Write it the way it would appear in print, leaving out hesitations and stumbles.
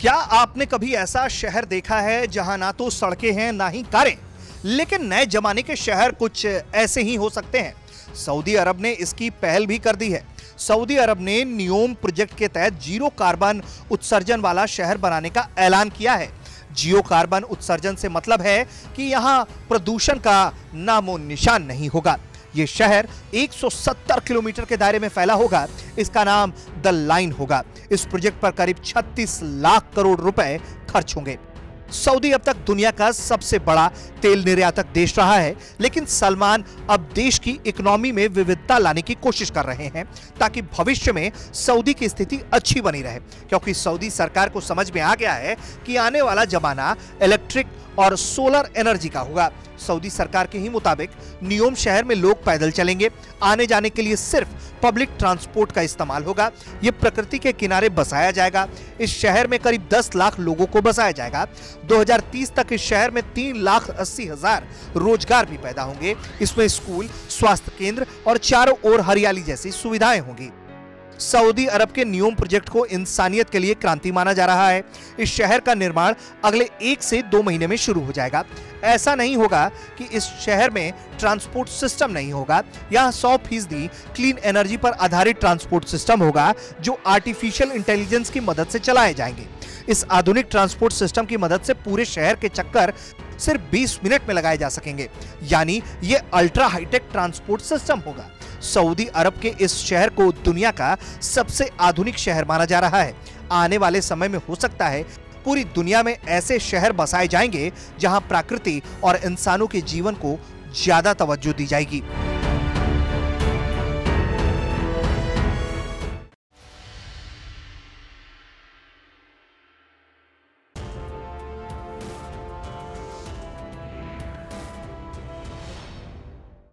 क्या आपने कभी ऐसा शहर देखा है जहां ना तो सड़कें हैं ना ही कारें, लेकिन नए जमाने के शहर कुछ ऐसे ही हो सकते हैं। सऊदी अरब ने इसकी पहल भी कर दी है। सऊदी अरब ने नियोम प्रोजेक्ट के तहत जीरो कार्बन उत्सर्जन वाला शहर बनाने का ऐलान किया है। जीरो कार्बन उत्सर्जन से मतलब है कि यहाँ प्रदूषण का नामो निशान नहीं होगा। ये शहर 170 किलोमीटर के दायरे में फैला होगा। इसका नाम द लाइन होगा। इस प्रोजेक्ट पर करीब 36 लाख करोड़ रुपए खर्च होंगे। सऊदी अब तक दुनिया का सबसे बड़ा तेल निर्यातक देश रहा है, लेकिन सलमान अब देश की इकोनॉमी में विविधता लाने की कोशिश कर रहे हैं ताकि भविष्य में सऊदी की स्थिति अच्छी बनी रहे, क्योंकि सऊदी सरकार को समझ में आ गया है कि आने वाला जमाना इलेक्ट्रिक और सोलर एनर्जी का होगा। सऊदी सरकार के ही मुताबिक नियोम शहर में लोग पैदल चलेंगे, आने जाने के लिए सिर्फ पब्लिक ट्रांसपोर्ट का इस्तेमाल होगा। ये प्रकृति के किनारे बसाया जाएगा। इस शहर में करीब 10 लाख लोगों को बसाया जाएगा। 2030 तक इस शहर में 3,80,000 रोजगार भी पैदा होंगे। इसमें स्कूल, स्वास्थ्य केंद्र और चारों ओर हरियाली जैसी सुविधाएं होंगी। सऊदी अरब के नियोम प्रोजेक्ट को इंसानियत के लिए क्रांति माना जा रहा है। इस शहर का निर्माण अगले 1 से 2 महीने में शुरू हो जाएगा। ऐसा नहीं होगा कि इस शहर में ट्रांसपोर्ट सिस्टम नहीं होगा। यहाँ 100% क्लीन एनर्जी पर आधारित ट्रांसपोर्ट सिस्टम होगा, जो आर्टिफिशियल इंटेलिजेंस की मदद से चलाए जाएंगे। इस आधुनिक ट्रांसपोर्ट सिस्टम की मदद से पूरे शहर के चक्कर सिर्फ 20 मिनट में लगाए जा सकेंगे, यानी ये अल्ट्रा हाईटेक ट्रांसपोर्ट सिस्टम होगा। सऊदी अरब के इस शहर को दुनिया का सबसे आधुनिक शहर माना जा रहा है। आने वाले समय में हो सकता है पूरी दुनिया में ऐसे शहर बसाए जाएंगे जहां प्रकृति और इंसानों के जीवन को ज्यादा तवज्जो दी जाएगी।